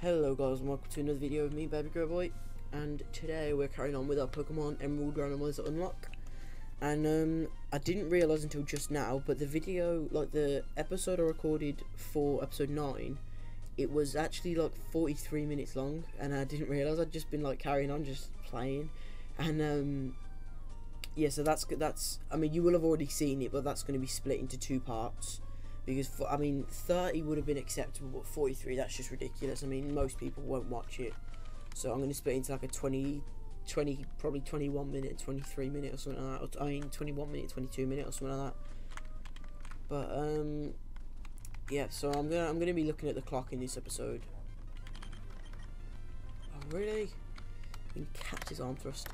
Hello guys and welcome to another video of me, Baby Growboy, and today we're carrying on with our Pokémon Emerald Randomizer unlock. And I didn't realise until just now, but the video, like the episode I recorded for episode 9, it was actually like 43 minutes long, and I didn't realise I'd just been like carrying on, just playing. And yeah, so that's. I mean, you will have already seen it, but that's going to be split into two parts. Because, I mean, 30 would have been acceptable, but 43, that's just ridiculous. I mean, most people won't watch it. So I'm going to split into like a 20, probably 21 minute, 23 minute or something like that. I mean, 21 minute, 22 minute or something like that. But, yeah, so I'm gonna be looking at the clock in this episode. Oh, really? You can catch his arm thrust.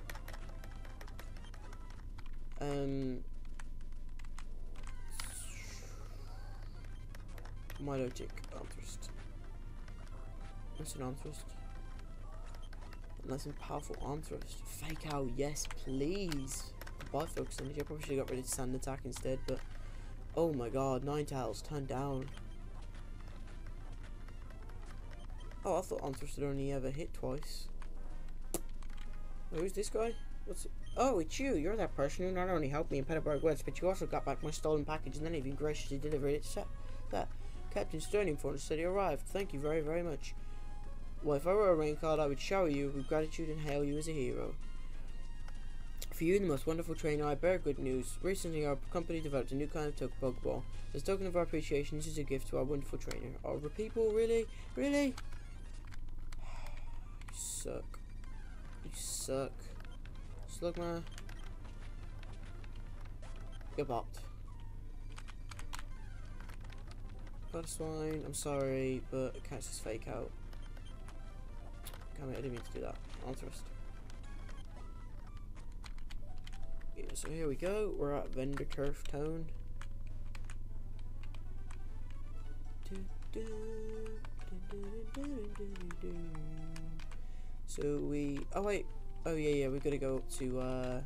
My logic arm thrust. That's an arm thrust. And that's a powerful arm thrust. Fake out, yes, please. Goodbye, folks. I probably should have got rid of sand attack instead, but oh my god, Ninetales, turn down. Oh, I thought arm thrust had only ever hit twice. Oh, who's this guy? What's it? Oh, it's you. You're that person who not only helped me in Pettiburg West, but you also got back my stolen package and then even graciously delivered it. That Captain Sterling for us said he arrived. Thank you very, very much. Well, if I were a rain card, I would shower you with gratitude and hail you as a hero. For you, the most wonderful trainer, I bear good news. Recently, our company developed a new kind of Pokeball. As a token of our appreciation, this is a gift to our wonderful trainer. Oh, people, really? Really? You suck. You suck. Slugma. Get bopped. That's fine, I'm sorry, but catch this fake out. Damn it, I didn't mean to do that. Arm thrust. Yeah, so here we go, we're at Vendercurf Town. So oh yeah, we gotta go up to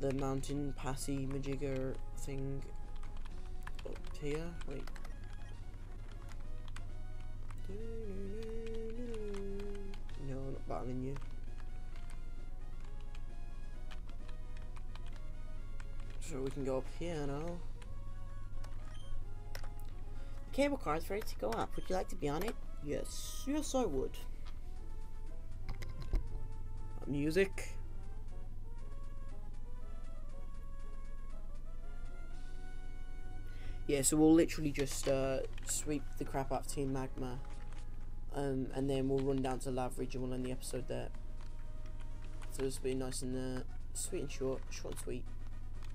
the mountain passy majigger thing up here. Wait. No, I'm not battling you. So we can go up here now. The cable car is ready to go up. Would you like to be on it? Yes. Yes, I would. Music. Yeah, so we'll literally just sweep the crap out of Team Magma. And then we'll run down to Lavaridge and we'll end the episode there. So this will be nice and sweet and short, short and sweet.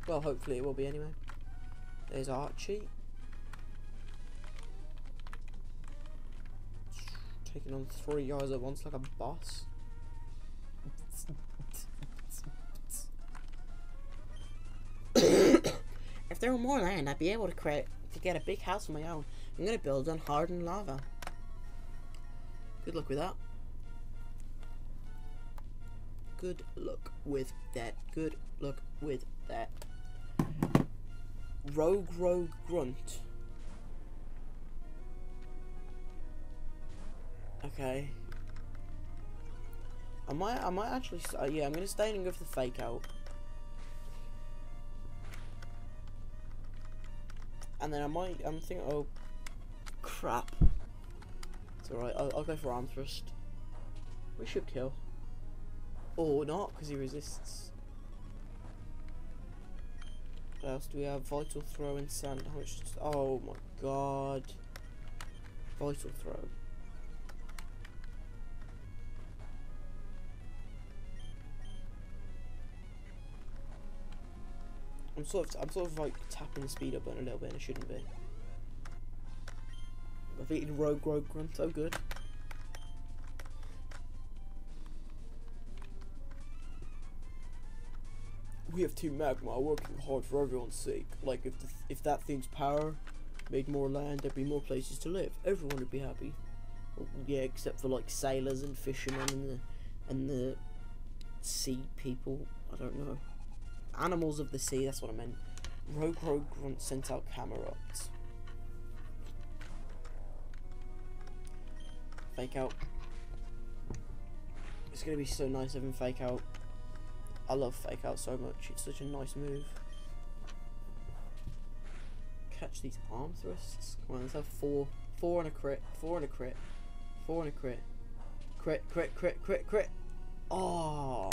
Well, hopefully it will be anyway. There's Archie. Taking on 3 guys at once like a boss. If there were more land, I'd be able to get a big house of my own. I'm gonna build on hardened lava. Good luck with that. Good luck with that. Good luck with that. Rogue grunt. Okay. I might actually. Yeah, I'm gonna stay in and go for the fake out. And then I'm thinking, oh, crap. It's alright, I'll go for arm thrust. We should kill. Or not, because he resists. What else do we have? Vital throw and sand. How much? Oh my god. Vital throw. I'm sort of like tapping the speed up button a little bit, and I shouldn't be. I've eaten rogue grunt, so good. We have Team Magma working hard for everyone's sake. Like if that thing's power made more land, there'd be more places to live. Everyone would be happy. Well, yeah, except for like sailors and fishermen and the sea people. I don't know. Animals of the sea, that's what I meant. Rogue grunt sent out Camerots. fake out. It's going to be so nice having fake out. I love fake out so much. It's such a nice move. Catch these arm thrusts. Come on, let's have four and a crit. Four and a crit. Four and a crit. Crit, crit, crit, crit, crit. Oh,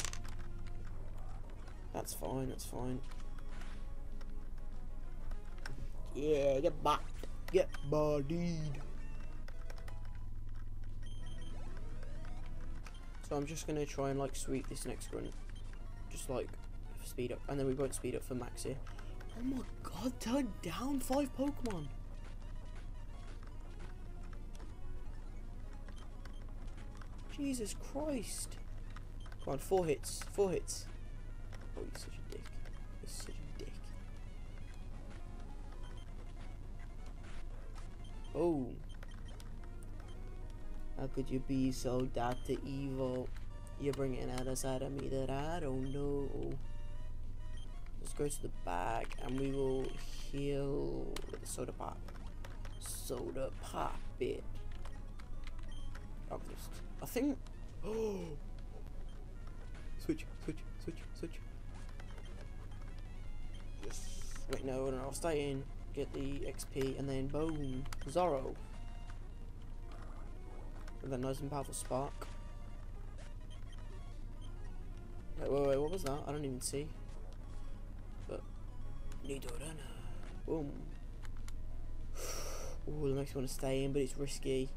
that's fine. That's fine. Yeah, get bopped. Get bodied. So I'm just gonna try and like sweep this next grunt, just like speed up, and then we won't speed up for Maxie. Oh my god, turn down 5 Pokemon. Jesus Christ. Come on, 4 hits. 4 hits. Oh, you're such a dick. You're such a dick. Oh. How could you be so Dr. Evil? You're bringing out a side of me that I don't know. Let's go to the back and we will heal with a soda pop. Soda pop it. I think. Oh! Switch, switch, switch, switch. Yes. Wait, no, I'll stay in, get the XP, and then boom, Zorro. With a nice and powerful spark. Wait, wait, wait, what was that? I don't even see. But. Nidorana. Boom. Ooh, that makes me want to stay in, but it's risky.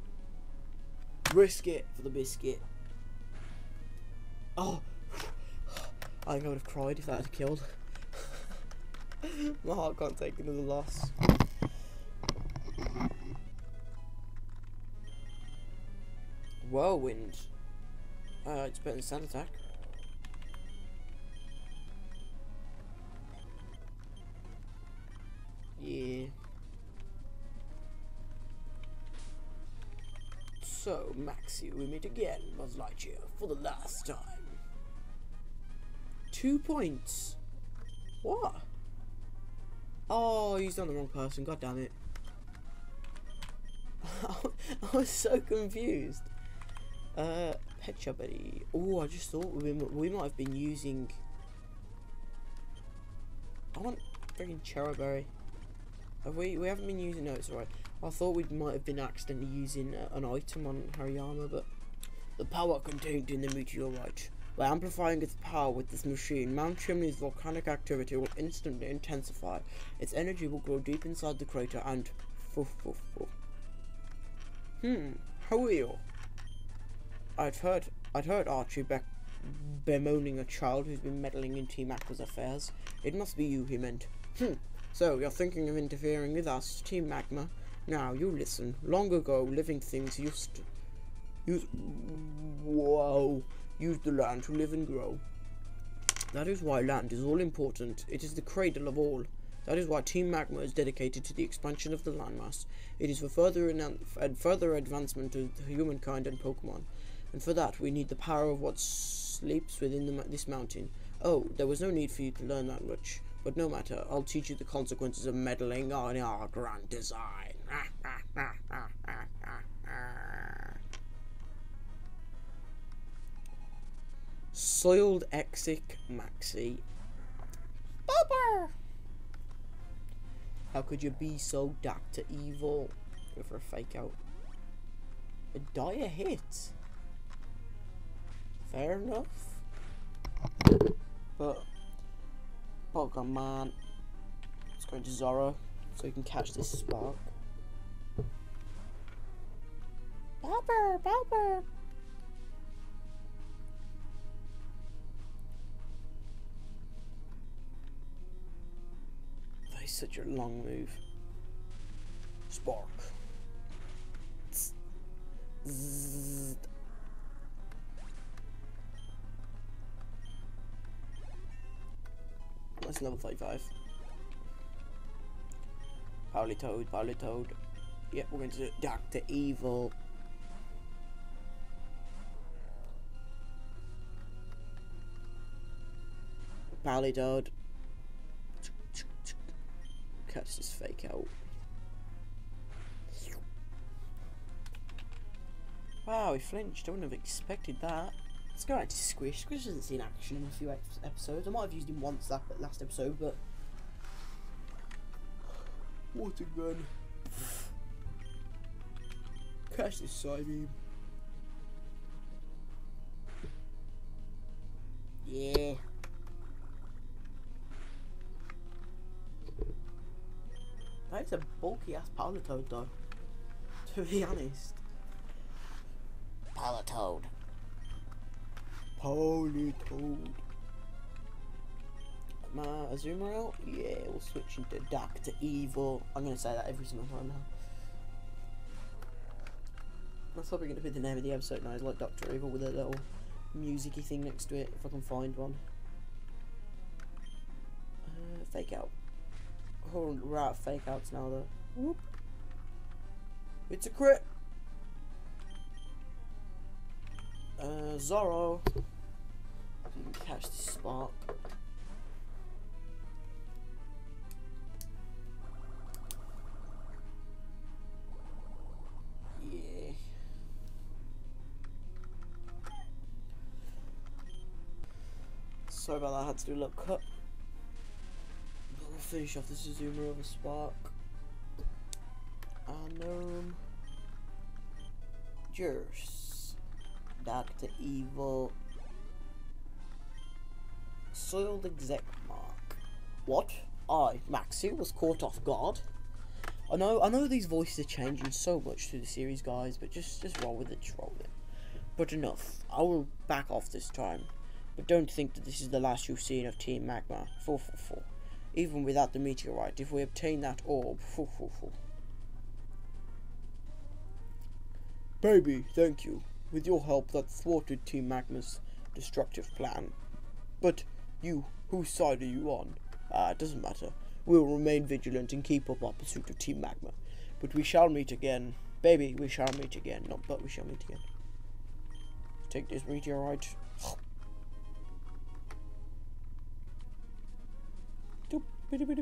Risk it for the biscuit. Oh, I think I would have cried if that had killed. My heart can't take another loss. Whirlwind. It's better than sand attack. Yeah. So, Maxie, we meet again, Buzz Lightyear, for the last time. 2 points. What? Oh, he's done the wrong person, god damn it. I was so confused. Petcha Buddy. Oh, I just thought we might have been using... I want freaking Cherryberry. We haven't been using... No, it's alright. I thought we might have been accidentally using an item on Hariyama, but the power contained in the meteorite. By amplifying its power with this machine, Mount Chimney's volcanic activity will instantly intensify. Its energy will grow deep inside the crater and... How are you? I'd heard Archie bemoaning a child who's been meddling in Team Aqua's affairs. It must be you he meant. So, you're thinking of interfering with us, Team Magma? Now, you listen. Long ago, living things used the land to live and grow. That is why land is all important. It is the cradle of all. That is why Team Magma is dedicated to the expansion of the landmass. It is for further advancement of humankind and Pokemon. And for that, we need the power of what sleeps within this mountain. Oh, there was no need for you to learn that much. But no matter, I'll teach you the consequences of meddling on our grand design. Soiled Exic Maxie. Bubba! How could you be so Dr. Evil? Go for a fake out. A dire hit. Fair enough. But... Pokemon. Let's go into Zorro so we can catch this spark. Bopper, bopper. That is such a long move. Spark. Zzz. That's level 35. Powlitoad, Powlitoad. Yeah, we're going to do Dr. Evil. Powlitoad. Catch this fake out. Wow, he flinched. I wouldn't have expected that. Let's go back to Squish. Squish hasn't seen action in a few episodes. I might have used him once that last episode, but... Water gun. Catch this side beam. Yeah. That is a bulky ass Palatoad though, to be honest. Palatoad. Palatoad. My Azumarill? Yeah, we'll switch into Dr. Evil. I'm gonna say that every single time now. That's probably gonna be the name of the episode now, is like Dr. Evil with a little musicy thing next to it, if I can find one. Fake out. Whole rat fake outs now though. Whoop. It's a crit. Zorro. Didn't catch the spark. Yeah. Sorry about that, I had to do a little cut. Finish off this Azumarill with a spark. And Jurus, Dr. Evil, Soiled Exec Mark. What? I, Maxie, was caught off guard. I know these voices are changing so much through the series, guys, but just roll with it, just roll with it. But enough. I will back off this time. But don't think that this is the last you've seen of Team Magma. 444. Even without the meteorite, if we obtain that orb. Baby, thank you. With your help, that thwarted Team Magma's destructive plan. But you, whose side are you on? It doesn't matter. We will remain vigilant and keep up our pursuit of Team Magma. But we shall meet again. Baby, we shall meet again. Not but we shall meet again. Take this meteorite. Should we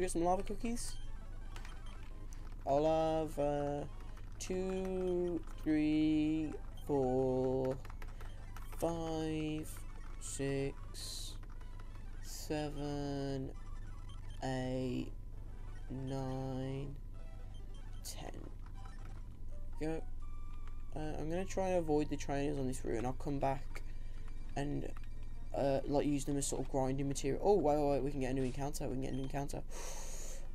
get some lava cookies? I'll have 2, 3, 4, 5, 6, 7, 8, 9. 10. Go. I'm gonna try and avoid the trainers on this route, and I'll come back and like use them as sort of grinding material. Oh wait, we can get a new encounter. We can get a new encounter.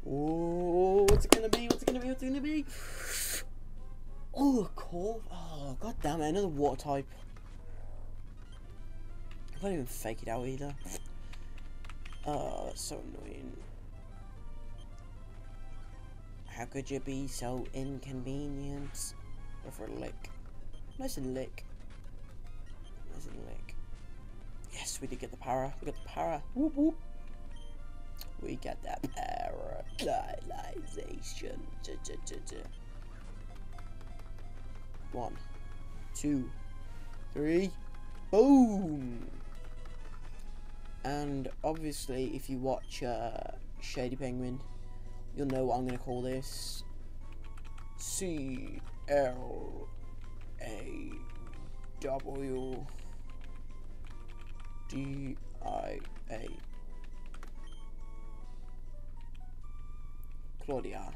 Oh, what's it gonna be? What's it gonna be? What's it gonna be? Oh, cool. Oh, god damn it! Another water type. I can't even fake it out either. Oh, that's so annoying. How could you be so inconvenient? Go for a lick. Nice and lick. Nice and lick. Yes, we did get the para. We got the para. Whoop whoop. We got that paralyzation. 1, 2, 3. Boom! And obviously, if you watch Shady Penguin, you'll know what I'm going to call this. C-L-A-W-D-I-A. Claudia.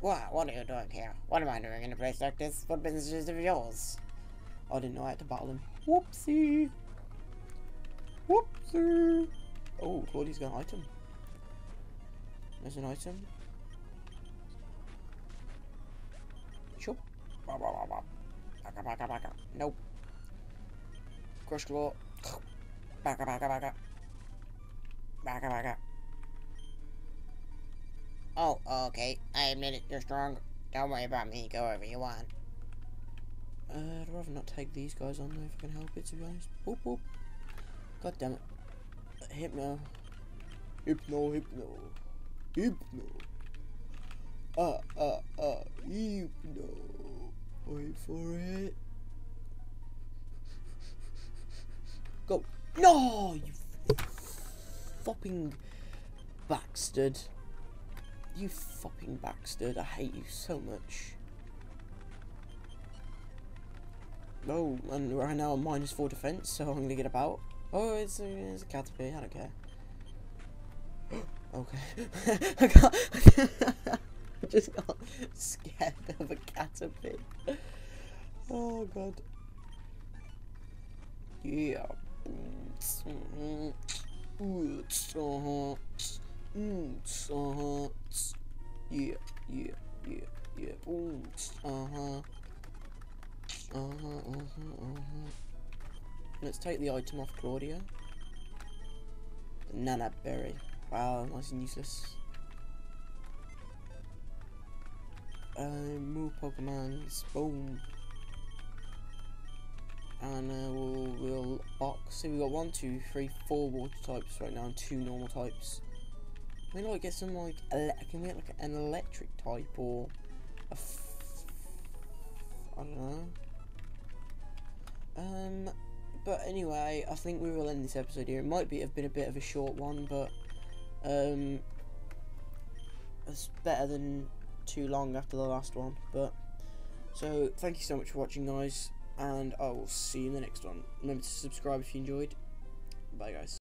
What are you doing here? What am I doing in a place like this? What business is of yours? I didn't know I had to battle him. Whoopsie. Whoopsie! Oh, Claudia's got an item. There's an item. Chop. Nope. Crush Claw. Baka. Oh, okay. I admit it, you're strong. Don't worry about me, go wherever you want. I'd rather not take these guys on though if I can help it, to be honest. Boop, boop. God damn it. Hypno. Hypno. Wait for it. Go. No, you fopping bastard. You fopping bastard. I hate you so much. Oh, and right now I'm -4 defense, so I'm gonna get about. Oh, it's a caterpillar. I don't care. Okay. I just got scared of a caterpillar. Oh god. Yeah. Yeah. Yeah. Yeah. Yeah. Let's take the item off Claudia. Banana berry. Wow, nice and useless. More Pokemons. Boom. And we'll box. So we've got 1, 2, 3, 4 water types right now and 2 normal types. Can we like get some like an electric type or a I don't know. But anyway, I think we will end this episode here. It might be have been a bit of a short one, but it's better than too long after the last one. But so thank you so much for watching, guys, and I will see you in the next one. Remember to subscribe if you enjoyed. Bye, guys.